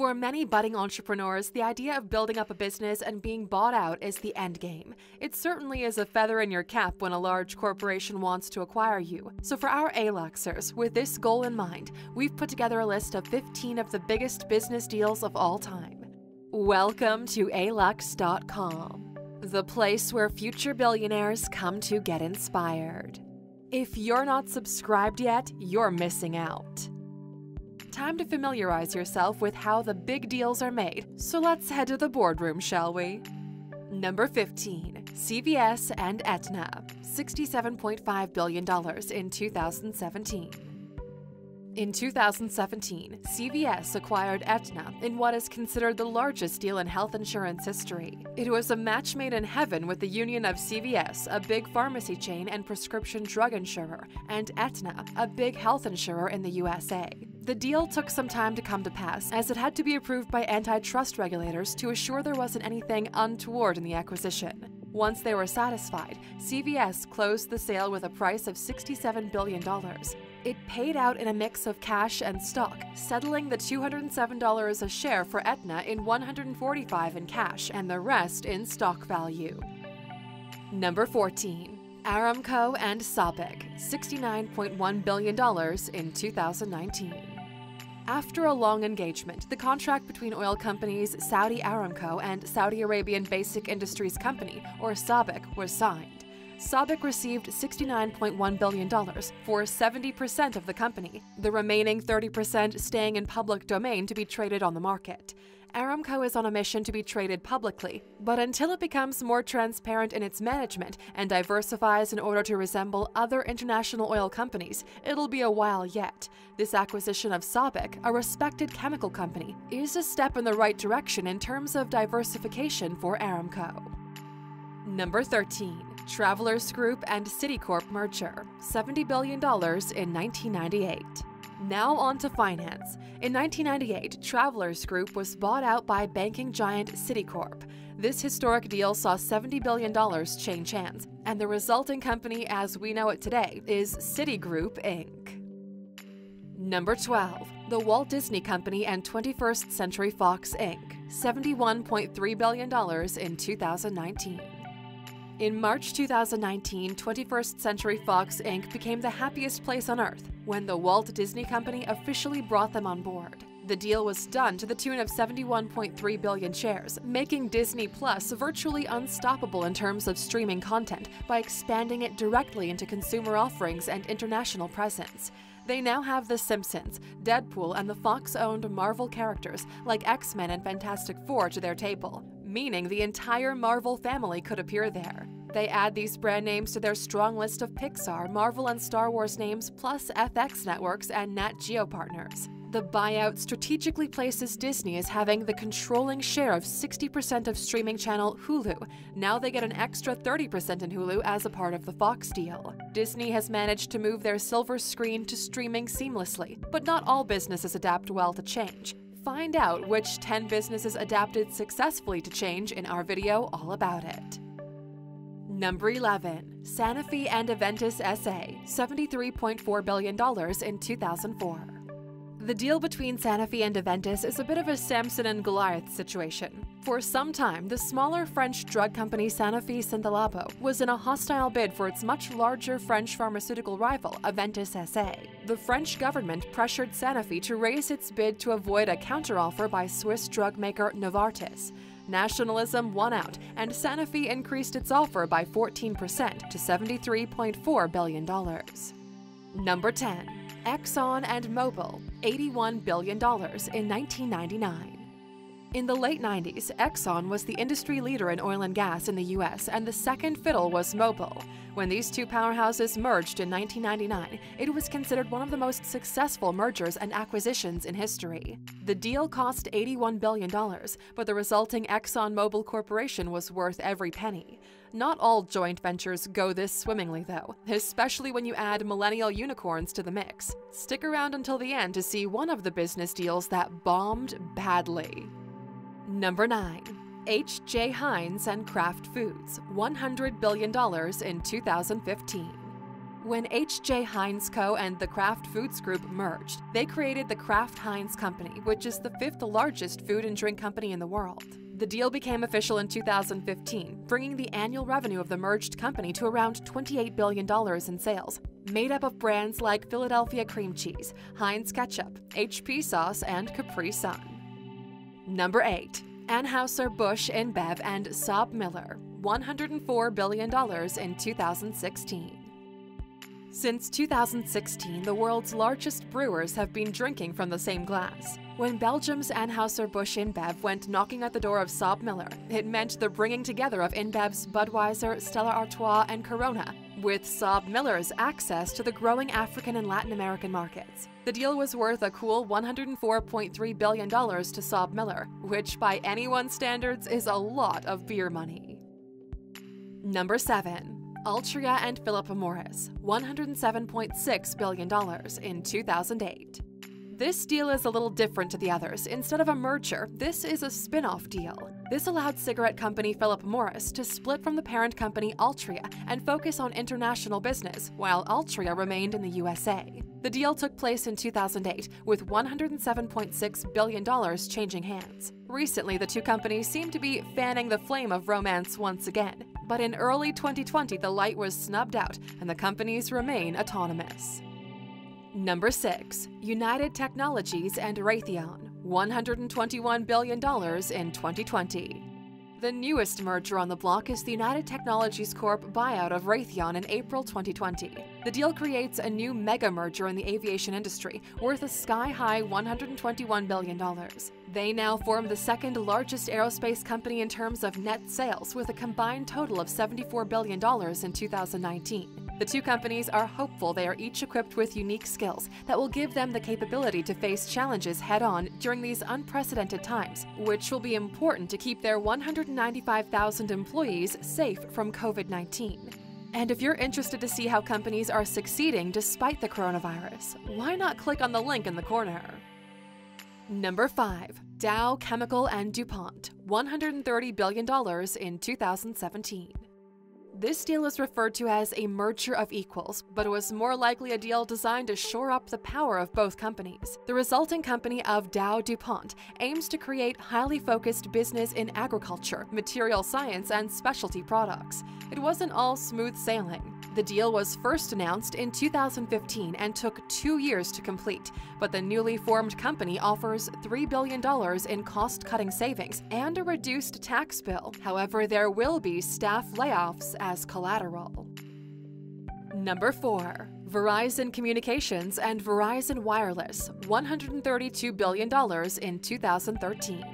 For many budding entrepreneurs, the idea of building up a business and being bought out is the end game. It certainly is a feather in your cap when a large corporation wants to acquire you. So for our Aluxers, with this goal in mind, we've put together a list of 15 of the biggest business deals of all time. Welcome to Alux.com, the place where future billionaires come to get inspired. If you're not subscribed yet, you're missing out. Time to familiarize yourself with how the big deals are made, so let's head to the boardroom, shall we? Number 15. CVS and Aetna, $67.5 billion in 2017. In 2017, CVS acquired Aetna in what is considered the largest deal in health insurance history. It was a match made in heaven with the union of CVS, a big pharmacy chain and prescription drug insurer, and Aetna, a big health insurer in the USA. The deal took some time to come to pass, as it had to be approved by antitrust regulators to assure there wasn't anything untoward in the acquisition. Once they were satisfied, CVS closed the sale with a price of $67 billion. It paid out in a mix of cash and stock, settling the $207 a share for Aetna in $145 in cash and the rest in stock value. Number 14. Aramco and SABIC, $69.1 billion in 2019. After a long engagement, the contract between oil companies Saudi Aramco and Saudi Arabian Basic Industries Company, or SABIC, was signed. SABIC received $69.1 billion for 70% of the company, the remaining 30% staying in public domain to be traded on the market. Aramco is on a mission to be traded publicly, but until it becomes more transparent in its management and diversifies in order to resemble other international oil companies, it'll be a while yet. This acquisition of SABIC, a respected chemical company, is a step in the right direction in terms of diversification for Aramco. Number 13. Travelers Group and Citicorp merger, $70 billion in 1998. Now on to finance. In 1998, Travelers Group was bought out by banking giant Citicorp. This historic deal saw $70 billion change hands, and the resulting company as we know it today is Citigroup Inc. Number 12. The Walt Disney Company and 21st Century Fox Inc., $71.3 billion in 2019. In March 2019, 21st Century Fox Inc. became the happiest place on earth when the Walt Disney Company officially brought them on board. The deal was done to the tune of 71.3 billion shares, making Disney Plus virtually unstoppable in terms of streaming content by expanding it directly into consumer offerings and international presence. They now have The Simpsons, Deadpool, and the Fox-owned Marvel characters like X-Men and Fantastic Four to their table, meaning the entire Marvel family could appear there. They add these brand names to their strong list of Pixar, Marvel, and Star Wars names, plus FX networks and Nat Geo partners. The buyout strategically places Disney as having the controlling share of 60% of streaming channel Hulu. Now they get an extra 30% in Hulu as a part of the Fox deal. Disney has managed to move their silver screen to streaming seamlessly, but not all businesses adapt well to change. Find out which 10 businesses adapted successfully to change in our video all about it. Number 11. Sanofi and Aventis SA, $73.4 billion in 2004. The deal between Sanofi and Aventis is a bit of a Samson and Goliath situation. For some time, the smaller French drug company Sanofi Synthelabo was in a hostile bid for its much larger French pharmaceutical rival, Aventis SA. The French government pressured Sanofi to raise its bid to avoid a counteroffer by Swiss drug maker Novartis. Nationalism won out, and Sanofi increased its offer by 14% to $73.4 billion. Number 10. Exxon and Mobil, $81 billion in 1999. In the late 90s, Exxon was the industry leader in oil and gas in the US, and the second fiddle was Mobil. When these two powerhouses merged in 1999, it was considered one of the most successful mergers and acquisitions in history. The deal cost $81 billion, but the resulting ExxonMobil Corporation was worth every penny. Not all joint ventures go this swimmingly, though, especially when you add millennial unicorns to the mix. Stick around until the end to see one of the business deals that bombed badly. Number 9. H.J. Heinz and Kraft Foods, $100 billion in 2015. When H.J. Heinz Co. and the Kraft Foods Group merged, they created the Kraft Heinz Company, which is the fifth largest food and drink company in the world. The deal became official in 2015, bringing the annual revenue of the merged company to around $28 billion in sales, made up of brands like Philadelphia cream cheese, Heinz ketchup, HP sauce, and Capri Sun. Number 8. Anheuser-Busch InBev and SABMiller, $104 billion in 2016. Since 2016, the world's largest brewers have been drinking from the same glass. When Belgium's Anheuser-Busch InBev went knocking at the door of SABMiller, it meant the bringing together of InBev's Budweiser, Stella Artois, and Corona, with SABMiller's access to the growing African and Latin American markets. The deal was worth a cool $104.3 billion to SABMiller, which by anyone's standards is a lot of beer money. Number 7. Altria and Philip Morris, $107.6 billion in 2008. This deal is a little different to the others. Instead of a merger, this is a spin-off deal. This allowed cigarette company Philip Morris to split from the parent company Altria and focus on international business, while Altria remained in the USA. The deal took place in 2008, with $107.6 billion changing hands. Recently, the two companies seem to be fanning the flame of romance once again. But in early 2020, the light was snubbed out and the companies remain autonomous. Number 6. United Technologies and Raytheon, $121 billion in 2020. The newest merger on the block is the United Technologies Corp buyout of Raytheon in April 2020. The deal creates a new mega-merger in the aviation industry, worth a sky-high $121 billion. They now form the second largest aerospace company in terms of net sales, with a combined total of $74 billion in 2019. The two companies are hopeful they are each equipped with unique skills that will give them the capability to face challenges head-on during these unprecedented times, which will be important to keep their 195,000 employees safe from COVID-19. And if you're interested to see how companies are succeeding despite the coronavirus, why not click on the link in the corner? Number 5. Dow Chemical and DuPont, $130 billion in 2017. This deal is referred to as a merger of equals, but it was more likely a deal designed to shore up the power of both companies. The resulting company of Dow DuPont aims to create highly focused business in agriculture, material science, and specialty products. It wasn't all smooth sailing. The deal was first announced in 2015 and took 2 years to complete, but the newly formed company offers $3 billion in cost-cutting savings and a reduced tax bill. However, there will be staff layoffs as collateral. Number 4. Verizon Communications and Verizon Wireless, $132 billion in 2013.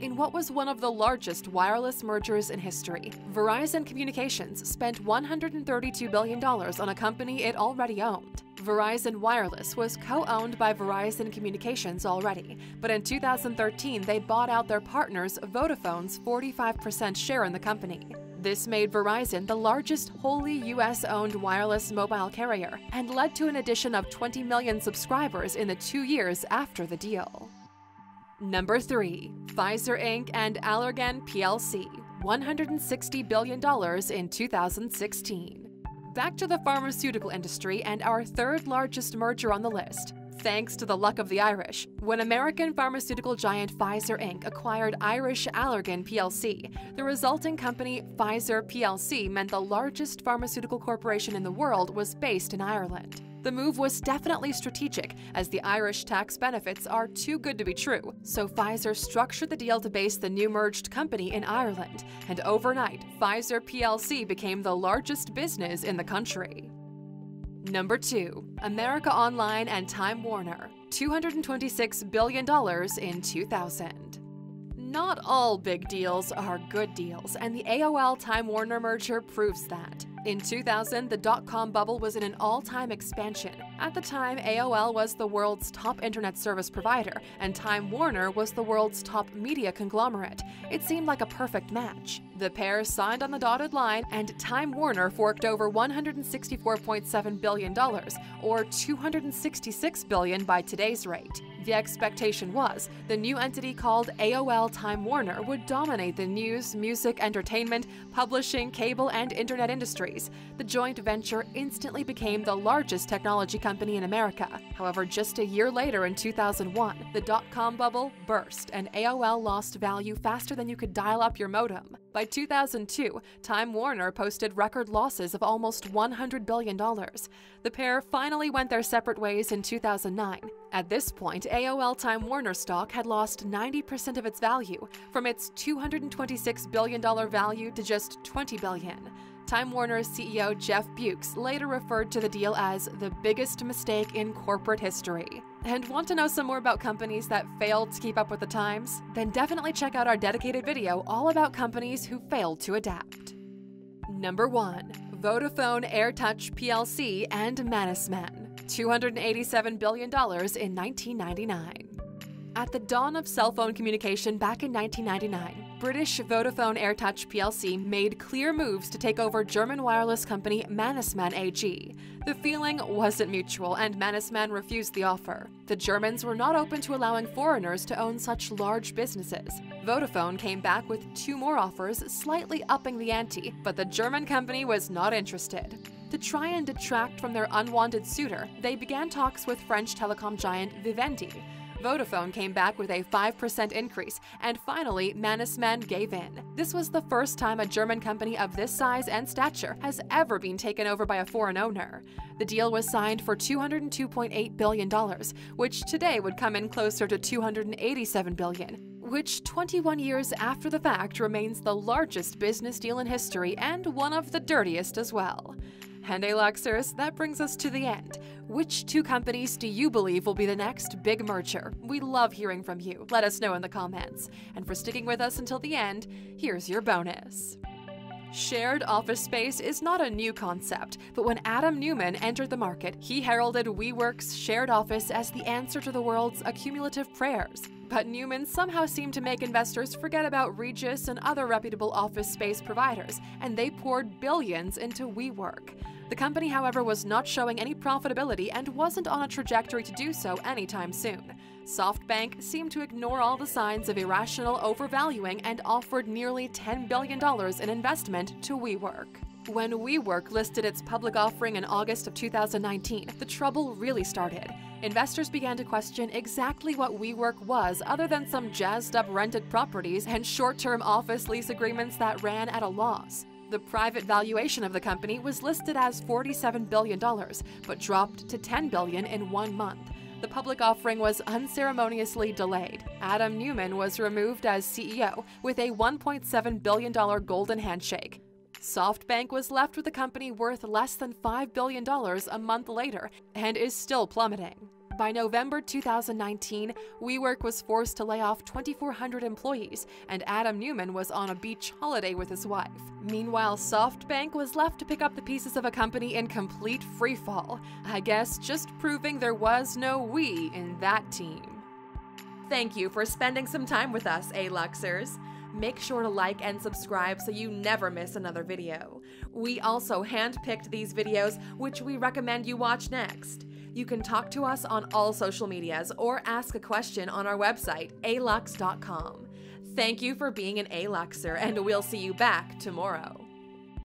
In what was one of the largest wireless mergers in history, Verizon Communications spent $132 billion on a company it already owned. Verizon Wireless was co-owned by Verizon Communications already, but in 2013 they bought out their partners Vodafone's 45% share in the company. This made Verizon the largest wholly U.S.-owned wireless mobile carrier and led to an addition of 20 million subscribers in the 2 years after the deal. Number 3. Pfizer Inc. and Allergan PLC, $160 billion in 2016. Back to the pharmaceutical industry and our third largest merger on the list. Thanks to the luck of the Irish, when American pharmaceutical giant Pfizer Inc. acquired Irish Allergan PLC, the resulting company Pfizer PLC meant the largest pharmaceutical corporation in the world was based in Ireland. The move was definitely strategic, as the Irish tax benefits are too good to be true, so Pfizer structured the deal to base the new merged company in Ireland, and overnight, Pfizer PLC became the largest business in the country. Number 2. America Online and Time Warner, $226 billion in 2000. Not all big deals are good deals, and the AOL Time Warner merger proves that. In 2000, the dot-com bubble was in an all-time expansion. At the time, AOL was the world's top internet service provider, and Time Warner was the world's top media conglomerate. It seemed like a perfect match. The pair signed on the dotted line, and Time Warner forked over $164.7 billion, or $266 billion by today's rate. The expectation was the new entity called AOL Time Warner would dominate the news, music, entertainment, publishing, cable, and internet industries. The joint venture instantly became the largest technology company in America. However, just a year later in 2001, the dot-com bubble burst and AOL lost value faster than you could dial up your modem. By 2002, Time Warner posted record losses of almost $100 billion. The pair finally went their separate ways in 2009. At this point, AOL Time Warner stock had lost 90% of its value, from its $226 billion value to just $20 billion. Time Warner's CEO Jeff Bewkes later referred to the deal as the biggest mistake in corporate history. And want to know some more about companies that failed to keep up with the times? Then definitely check out our dedicated video all about companies who failed to adapt. Number 1. Vodafone AirTouch PLC and Mannesmann. $287 billion in 1999. At the dawn of cell phone communication back in 1999, British Vodafone AirTouch PLC made clear moves to take over German wireless company Mannesmann AG. The feeling wasn't mutual, and Mannesmann refused the offer. The Germans were not open to allowing foreigners to own such large businesses. Vodafone came back with two more offers, slightly upping the ante, but the German company was not interested. To try and detract from their unwanted suitor, they began talks with French telecom giant Vivendi. Vodafone came back with a 5% increase, and finally, Mannesmann gave in. This was the first time a German company of this size and stature has ever been taken over by a foreign owner. The deal was signed for $202.8 billion, which today would come in closer to $287 billion. Which 21 years after the fact remains the largest business deal in history and one of the dirtiest as well. And Aluxers, that brings us to the end. Which two companies do you believe will be the next big merger? We love hearing from you. Let us know in the comments. And for sticking with us until the end, here's your bonus. Shared office space is not a new concept, but when Adam Neumann entered the market, he heralded WeWork's shared office as the answer to the world's accumulative prayers. But Neumann somehow seemed to make investors forget about Regus and other reputable office space providers, and they poured billions into WeWork. The company, however, was not showing any profitability and wasn't on a trajectory to do so anytime soon. SoftBank seemed to ignore all the signs of irrational overvaluing and offered nearly $10 billion in investment to WeWork. When WeWork listed its public offering in August of 2019, the trouble really started. Investors began to question exactly what WeWork was other than some jazzed-up rented properties and short-term office lease agreements that ran at a loss. The private valuation of the company was listed as $47 billion, but dropped to $10 billion in 1 month. The public offering was unceremoniously delayed. Adam Neumann was removed as CEO with a $1.7 billion golden handshake. SoftBank was left with a company worth less than $5 billion a month later and is still plummeting. By November 2019, WeWork was forced to lay off 2,400 employees, and Adam Neumann was on a beach holiday with his wife. Meanwhile, SoftBank was left to pick up the pieces of a company in complete freefall. I guess just proving there was no we in that team. Thank you for spending some time with us, Aluxers. Make sure to like and subscribe so you never miss another video. We also handpicked these videos, which we recommend you watch next. You can talk to us on all social medias or ask a question on our website, Alux.com. Thank you for being an Aluxer, and we'll see you back tomorrow.